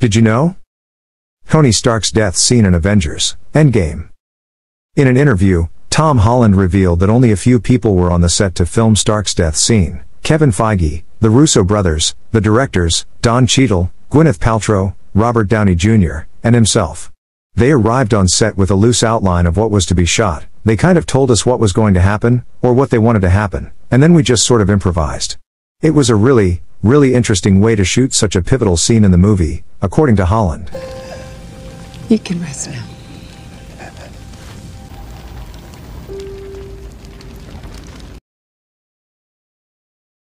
Did you know? Tony Stark's death scene in Avengers: Endgame. In an interview, Tom Holland revealed that only a few people were on the set to film Stark's death scene. Kevin Feige, the Russo brothers, the directors, Don Cheadle, Gwyneth Paltrow, Robert Downey Jr., and himself. They arrived on set with a loose outline of what was to be shot. They kind of told us what was going to happen, or what they wanted to happen, and then we just sort of improvised. It was a really, really interesting way to shoot such a pivotal scene in the movie, according to Holland. You can rest now.